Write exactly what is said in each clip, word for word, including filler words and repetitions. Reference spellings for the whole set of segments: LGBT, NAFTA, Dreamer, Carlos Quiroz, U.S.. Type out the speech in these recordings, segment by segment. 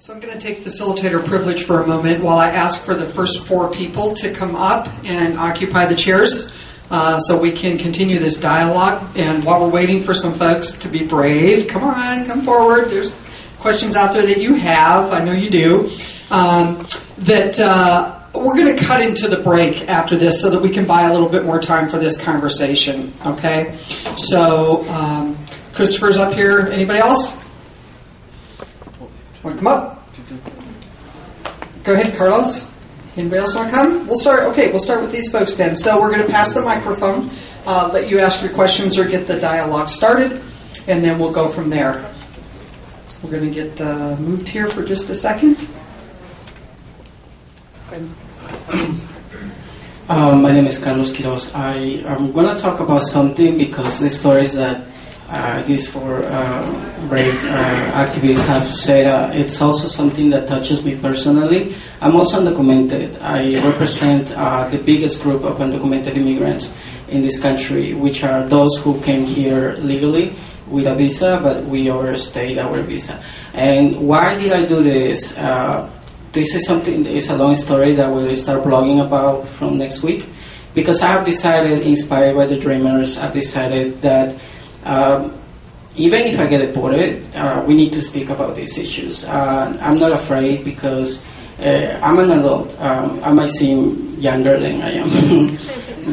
So I'm going to take facilitator privilege for a moment while I ask for the first four people to come up and occupy the chairs uh, so we can continue this dialogue. And while we're waiting for some folks to be brave, come on, come forward. There's questions out there that you have. I know you do. Um, that uh, we're going to cut into the break after this so that we can buy a little bit more time for this conversation. Okay? So um, Christopher's up here. Anybody else? Want to come up? Go ahead, Carlos. Anybody else want to come? We'll start. Okay, we'll start with these folks then. So we're going to pass the microphone, uh, let you ask your questions or get the dialogue started, and then we'll go from there. We're going to get uh, moved here for just a second. Um, my name is Carlos Quiroz. I am going to talk about something because the stories that Uh, these four uh, brave uh, activists have said uh, it's also something that touches me personally. I'm also undocumented. I represent uh, the biggest group of undocumented immigrants in this country, which are those who came here legally with a visa, but we overstayed our visa. And why did I do this? Uh, this is something, it's a long story that we'll start blogging about from next week, because I have decided, inspired by the Dreamers, I've decided that Um, even if I get deported, uh, we need to speak about these issues. Uh, I'm not afraid because uh, I'm an adult. Um, I might seem younger than I am.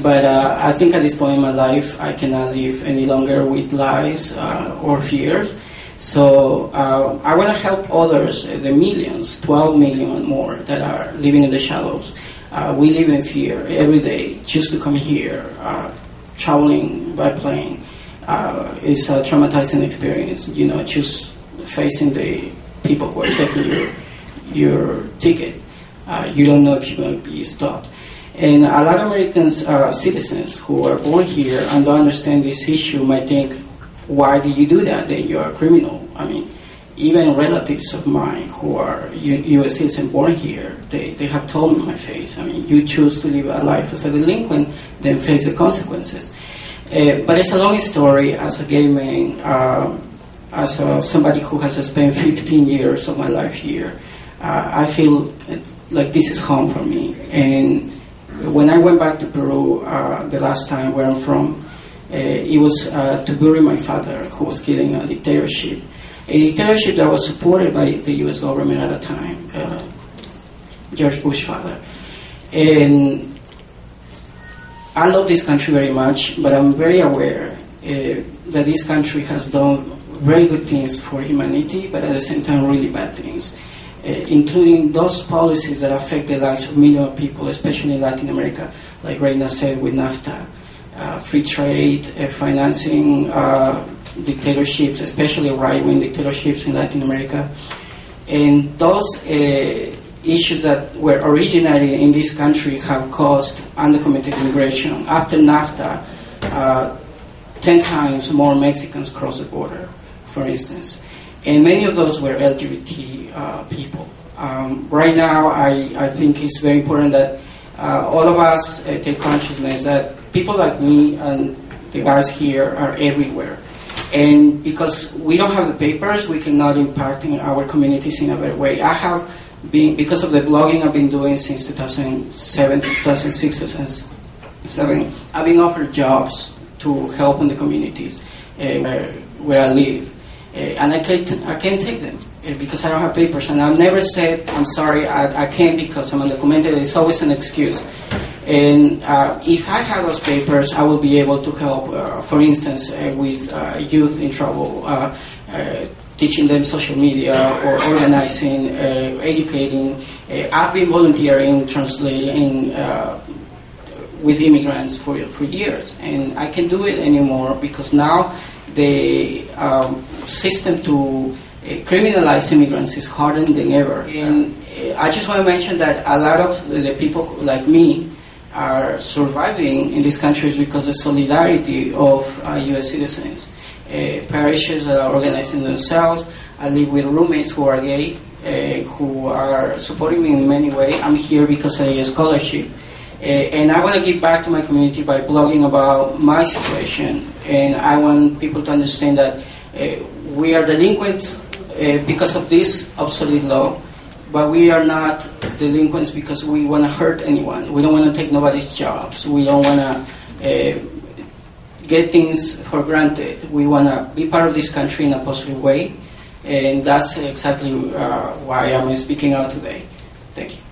But uh, I think at this point in my life, I cannot live any longer with lies uh, or fears. So uh, I want to help others, the millions, twelve million and more that are living in the shadows. Uh, we live in fear every day just to come here, uh, traveling by plane. Uh, it's a traumatizing experience, you know, just facing the people who are taking your, your ticket. Uh, you don't know if you're going to be stopped. And a lot of Americans, uh, citizens who are born here and don't understand this issue might think, why do you do that? Then you're a criminal. I mean, even relatives of mine who are U S citizens born here, they, they have told me in my face, I mean, you choose to live a life as a delinquent, then face the consequences. Uh, but it's a long story. As a gay man, uh, as a, somebody who has spent fifteen years of my life here, uh, I feel like this is home for me. And when I went back to Peru uh, the last time where I'm from, uh, it was uh, to bury my father, who was killing a dictatorship. A dictatorship that was supported by the U S government at the time, uh, George Bush's father. And I love this country very much, but I'm very aware uh, that this country has done very good things for humanity, but at the same time really bad things, uh, including those policies that affect the lives of millions of people, especially in Latin America, like Reina said with NAFTA, uh, free trade, uh, financing uh, dictatorships, especially right-wing dictatorships in Latin America. And those uh, issues that were originated in this country have caused undocumented immigration. After NAFTA, uh, ten times more Mexicans crossed the border, for instance. And many of those were L G B T uh, people. Um, right now, I, I think it's very important that uh, all of us uh, take consciousness that people like me and the guys here are everywhere. And because we don't have the papers, we cannot impact our communities in a better way. I have Being, because of the blogging I've been doing since two thousand seven, two thousand six, two thousand seven, I've been offered jobs to help in the communities uh, where, where I live. Uh, and I can't, I can't take them uh, because I don't have papers. And I've never said, I'm sorry, I, I can't because I'm undocumented. It's always an excuse. And uh, if I had those papers, I would be able to help, uh, for instance, uh, with uh, youth in trouble, uh, uh, teaching them social media or organizing, uh, educating. Uh, I've been volunteering, translating uh, with immigrants for, for years, and I can't do it anymore because now the um, system to uh, criminalize immigrants is harder than ever. And I just want to mention that a lot of the people like me are surviving in these countries because of the solidarity of uh, U S citizens. Uh, parishes that are organizing themselves. I live with roommates who are gay, uh, who are supporting me in many ways. I'm here because of a scholarship. Uh, and I want to give back to my community by blogging about my situation. And I want people to understand that uh, we are delinquents uh, because of this obsolete law, but we are not delinquents because we want to hurt anyone. We don't want to take nobody's jobs. We don't want to uh, get things for granted. We want to be part of this country in a positive way, and that's exactly uh, why I'm speaking out today. Thank you.